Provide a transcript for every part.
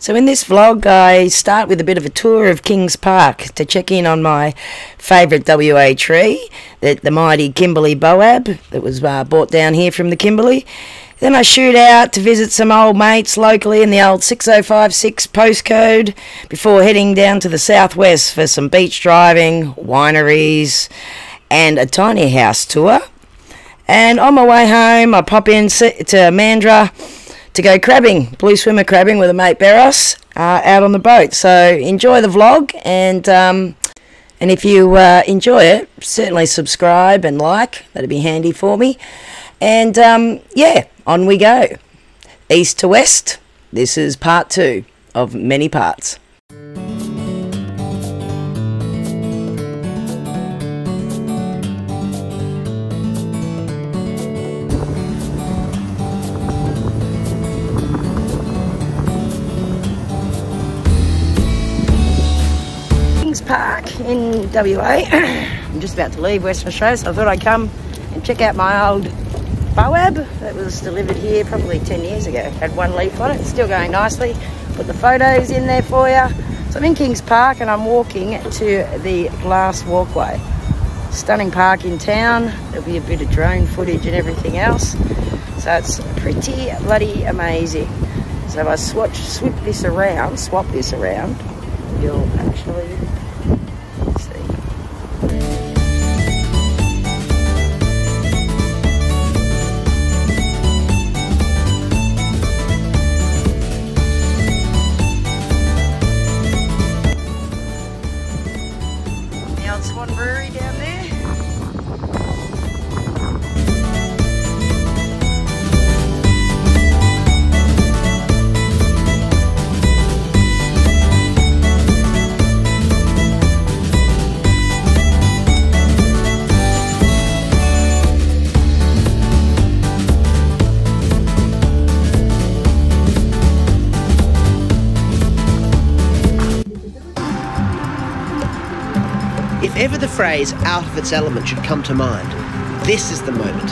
So in this vlog, I start with a bit of a tour of King's Park to check in on my favourite WA tree, the mighty Kimberley Boab that was brought down here from the Kimberley. Then I shoot out to visit some old mates locally in the old 6056 postcode before heading down to the southwest for some beach driving, wineries and a tiny house tour. And on my way home, I pop in to Mandurah to go crabbing, blue swimmer crabbing with a mate Beros out on the boat. So enjoy the vlog, and if you enjoy it, certainly subscribe and like. That'd be handy for me. And yeah, on we go. East to west, this is part 2 of many parts. King's Park in WA. I'm just about to leave Western Australia, so I thought I'd come and check out my old Boab that was delivered here probably 10 years ago. Had one leaf on it, still going nicely. Put the photos in there for you. So I'm in King's Park and I'm walking to the glass walkway. Stunning park in town. There'll be a bit of drone footage and everything else. So it's pretty bloody amazing. So if I swap this around, you'll actually see. If ever the phrase out of its element should come to mind, this is the moment.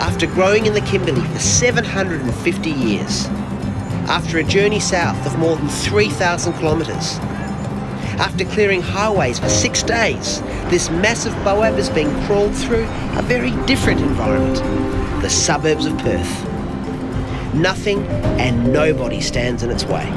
After growing in the Kimberley for 750 years, after a journey south of more than 3,000 kilometres, after clearing highways for 6 days, this massive Boab has been crawled through a very different environment, the suburbs of Perth. Nothing and nobody stands in its way.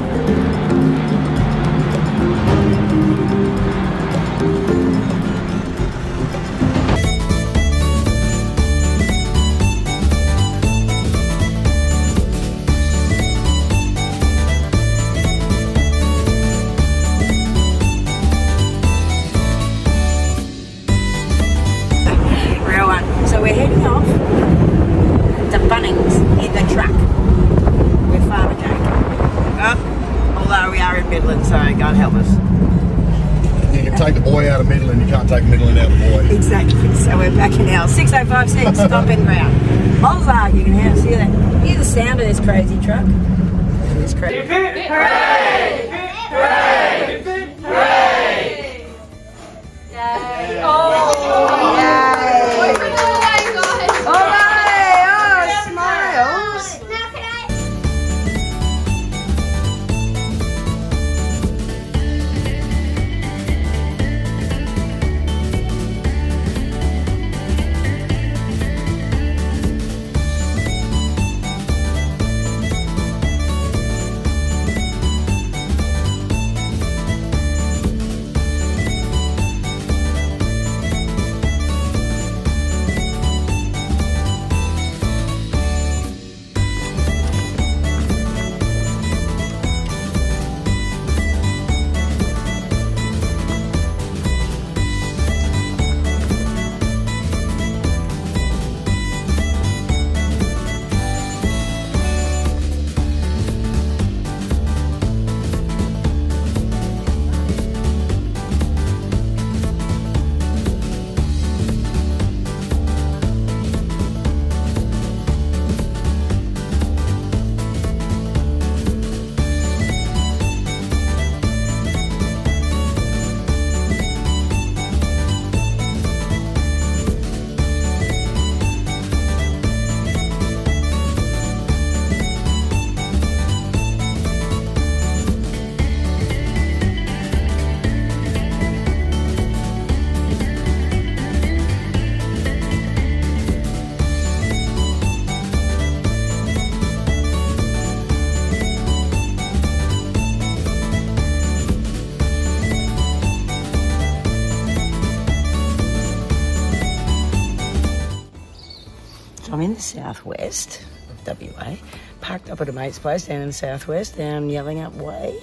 Exactly, so we're back in our 6056 stomping ground. Molzar, you can hear that. Hear the sound of this crazy truck. It's crazy. Hooray! Hooray! Hooray! Yay! Oh! Yay! Oh, right. Oh, smiles! southwest of WA. Parked up at a mate's place down in the southwest, down Yellingup way.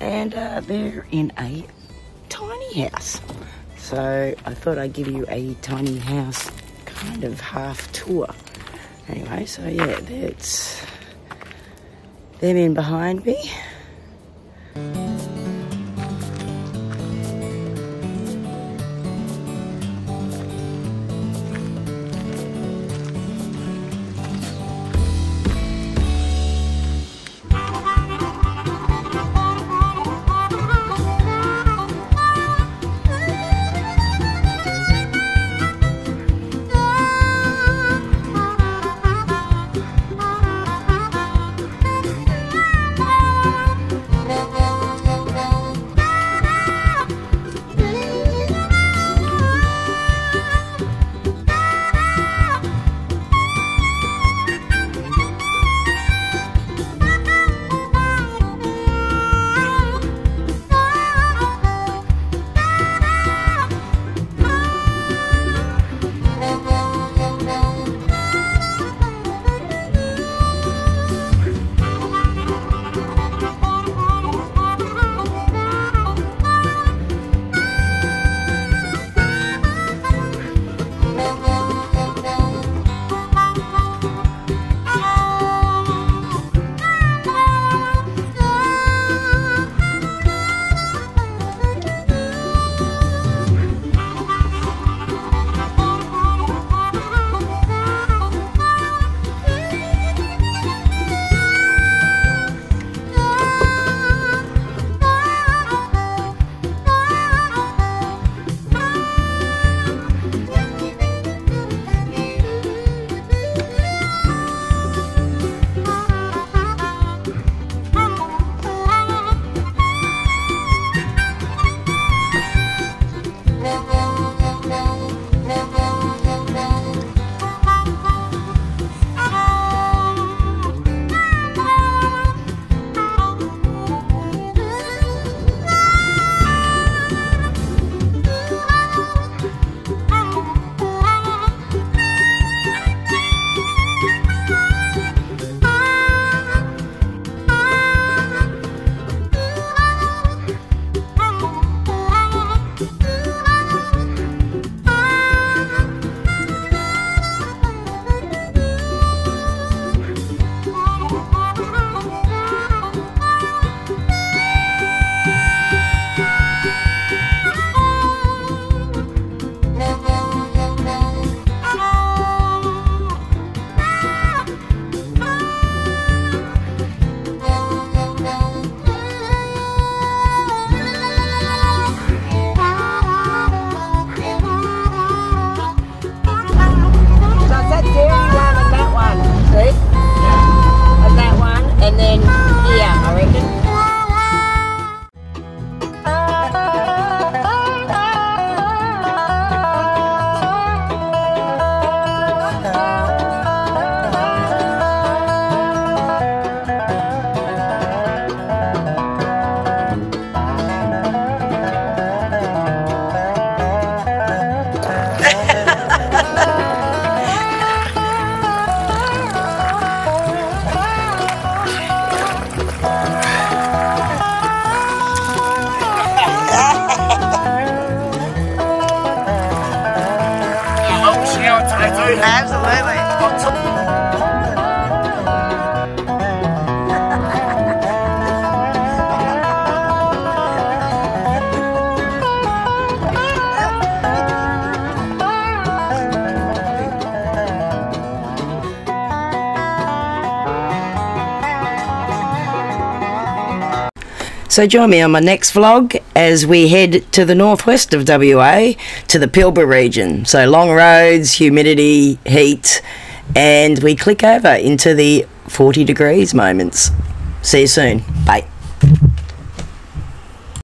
And they're in a tiny house. So I thought I'd give you a tiny house kind of half tour. Anyway, so yeah, that's them in behind me. So join me on my next vlog as we head to the northwest of WA, to the Pilbara region. So long roads, humidity, heat, and we click over into the 40 degrees moments. See you soon. Bye.